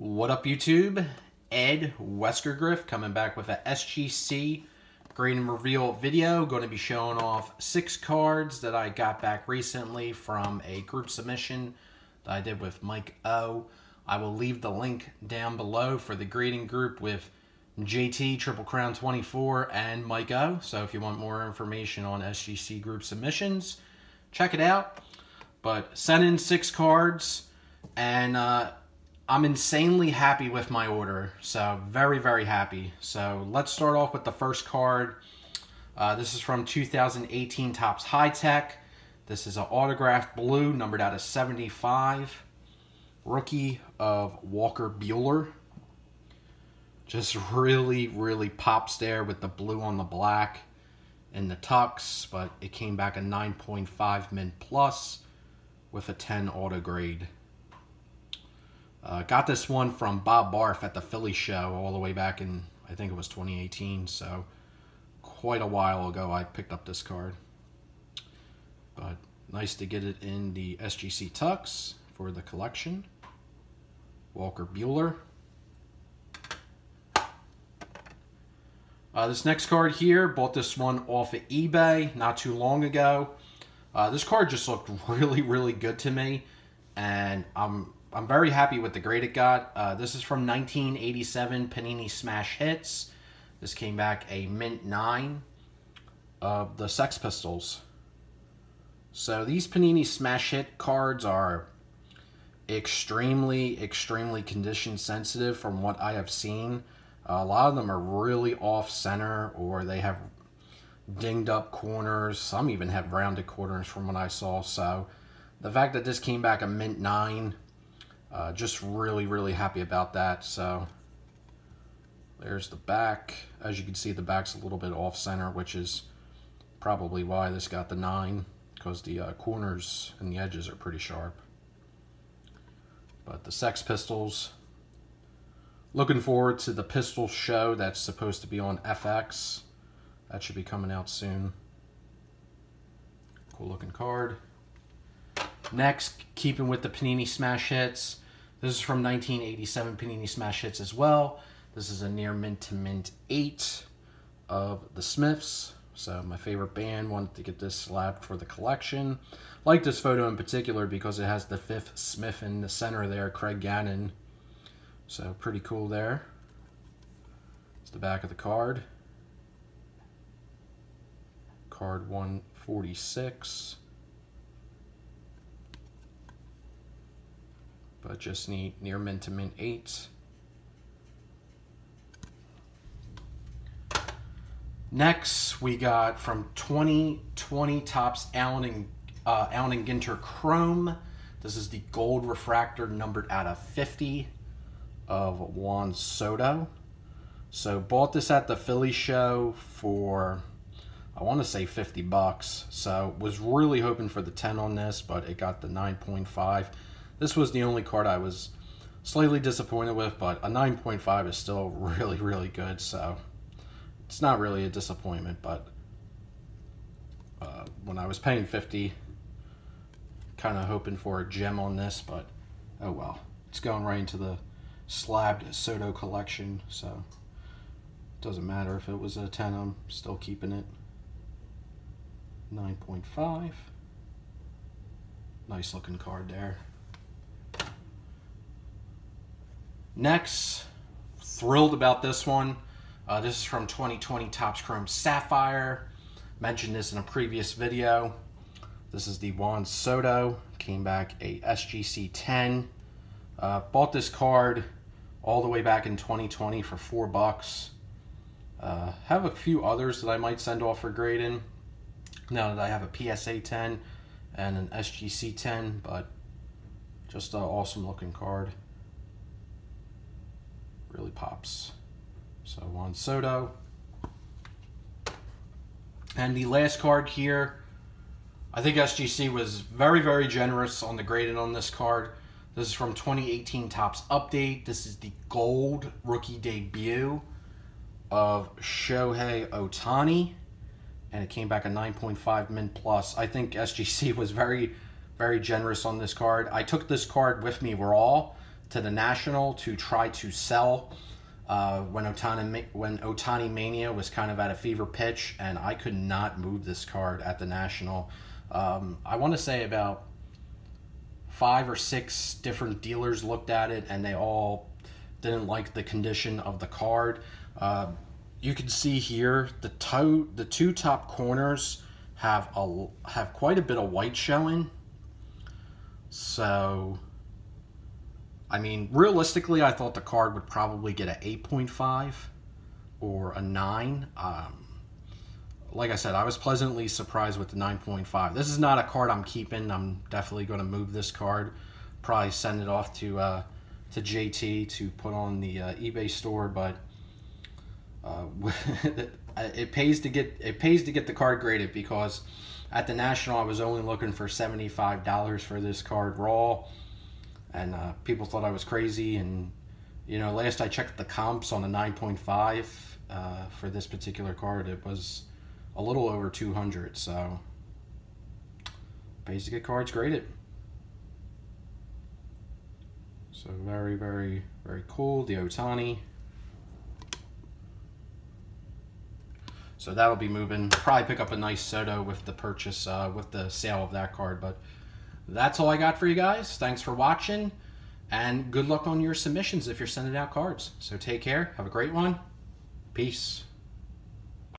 What up, YouTube? Ed Weskergriff coming back with a SGC green reveal video. Going to be showing off 6 cards that I got back recently from a group submission that I did with Mike O. I will leave the link down below for the greeting group with JT, Triple Crown 24, and Mike O. So if you want more information on SGC group submissions, check it out. But sent in 6 cards, and I'm insanely happy with my order, so very, very happy. So let's start off with the first card. This is from 2018 Topps High Tek. This is an autographed blue, numbered out of 75. Rookie of Walker Buehler. Just really, really pops there with the blue on the black and the tucks, but it came back a 9.5 mint plus with a 10 auto grade. Got this one from Bob Barf at the Philly show all the way back in, I think it was 2018, so quite a while ago I picked up this card. But nice to get it in the SGC Tux for the collection. Walker Buehler. This next card here, bought this one off of eBay not too long ago. This card just looked really, really good to me, and I'm very happy with the grade it got. This is from 1987 Panini Smash Hits. This came back a mint 9 of the Sex Pistols. So these Panini Smash Hit cards are extremely, extremely condition sensitive from what I have seen. A lot of them are really off center, or they have dinged up corners. Some even have rounded corners from what I saw. So the fact that this came back a mint 9, just really, really happy about that. So there's the back. As you can see, the back's a little bit off center, which is probably why this got the 9, because the corners and the edges are pretty sharp. But the Sex Pistols, looking forward to the Pistol show that's supposed to be on FX. That should be coming out soon. Cool looking card. Next, keeping with the Panini Smash Hits, this is from 1987 Panini Smash Hits as well. This is a near mint to mint 8 of the Smiths. So my favorite band, wanted to get this slabbed for the collection. Like this photo in particular because it has the 5th Smith in the center there, Craig Gannon. So pretty cool there. It's the back of the card. Card 146. But just near mint to mint 8. Next, we got from 2020 Topps Allen and Ginter Chrome. This is the gold refractor, numbered out of 50 of Juan Soto. So bought this at the Philly show for, I want to say $50. So was really hoping for the 10 on this, but it got the 9.5. This was the only card I was slightly disappointed with, but a 9.5 is still really, really good, so it's not really a disappointment, but when I was paying $50, kind of hoping for a gem on this, but oh well. It's going right into the slabbed Soto collection, so it doesn't matter if it was a 10, I'm still keeping it. 9.5. Nice looking card there. Next, thrilled about this one. This is from 2020 Topps Chrome Sapphire. Mentioned this in a previous video. This is the Juan Soto. Came back a SGC 10. Bought this card all the way back in 2020 for $4. Have a few others that I might send off for grading now that I have a PSA 10 and an SGC 10, but just an awesome looking card. Really pops. So Juan Soto. And the last card here, I think SGC was very, very generous on the grading on this card. This is from 2018 Topps Update. This is the gold rookie debut of Shohei Ohtani, and it came back a 9.5 mint plus. I think SGC was very, very generous on this card. I took this card with me raw to the National to try to sell when Ohtani Mania was kind of at a fever pitch, and I could not move this card at the National. I want to say about 5 or 6 different dealers looked at it, and they all didn't like the condition of the card. You can see here the two top corners have quite a bit of white showing. So, I mean, realistically, I thought the card would probably get an 8.5 or a 9. Like I said, I was pleasantly surprised with the 9.5. This is not a card I'm keeping. I'm definitely going to move this card. Probably send it off to JT to put on the eBay store, but it pays to get the card graded, because at the National I was only looking for $75 for this card raw, and people thought I was crazy. And you know, last I checked the comps on the 9.5 for this particular card, it was a little over 200. So pays to get cards graded. So very, very, very cool, the Ohtani. So that'll be moving. Probably pick up a nice Soto with the purchase, with the sale of that card. But that's all I got for you guys. Thanks for watching, and good luck on your submissions if you're sending out cards. So take care. Have a great one. Peace.